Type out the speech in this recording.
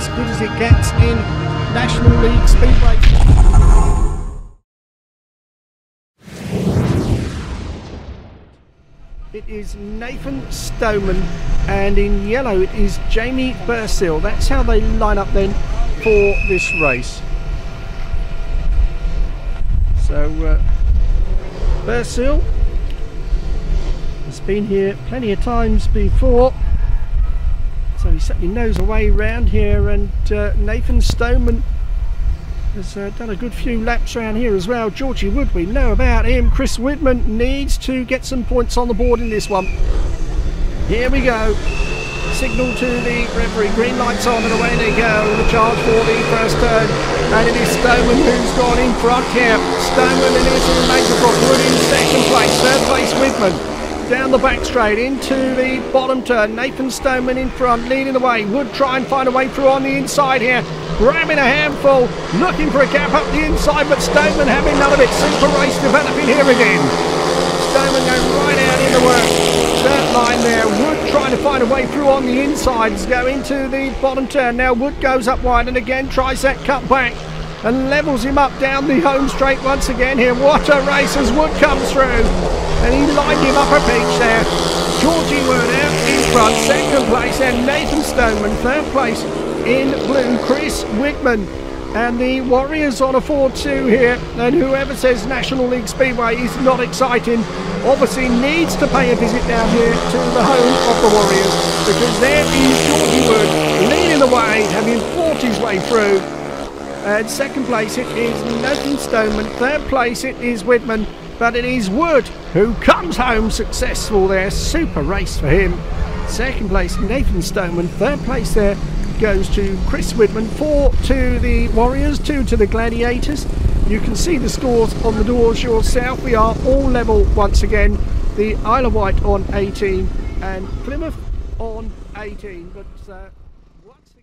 as good as it gets in National League Speedway. It is Nathan Stoneman, and in yellow it is Jamie Bursill. That's how they line up then for this race. So Bursill has been here plenty of times before, so he certainly knows the way round here, and Nathan Stoneman has done a good few laps around here as well. Georgie Wood, we know about him. Chris Whitman needs to get some points on the board in this one. Here we go. Signal to the referee. Green light's on and away they go. The charge for the first turn. And it is Stoneman who's gone in front here. Stoneman and into the major block. Wood in second place. Third place Whitman. Down the back straight into the bottom turn. Nathan Stoneman in front, leading the way. Wood try and find a way through on the inside here. Grabbing a handful, looking for a gap up the inside, but Stoneman having none of it. Super race developing here again. Stoneman going right out in the work. That line there. Wood trying to find a way through on the inside. He's going to the bottom turn. Now Wood goes up wide and again tries that cut back and levels him up down the home straight once again here. What a race as Wood comes through, and he lined him up a peach there. Georgie Wood out in front, second place, and Nathan Stoneman third place in blue. Chris Whitman and the Warriors on a 4-2 here, and whoever says National League Speedway is not exciting obviously needs to pay a visit down here to the home of the Warriors, because there is Georgie Wood leading the way, having fought his way through. And second place it is Nathan Stoneman, third place it is Whitman, but it is Wood who comes home successful there. Super race for him. Second place Nathan Stoneman, third place there goes to Chris Widman. 4 to the Warriors, 2 to the Gladiators. You can see the scores on the doors yourself. We are all level once again. The Isle of Wight on 18 and Plymouth on 18, but once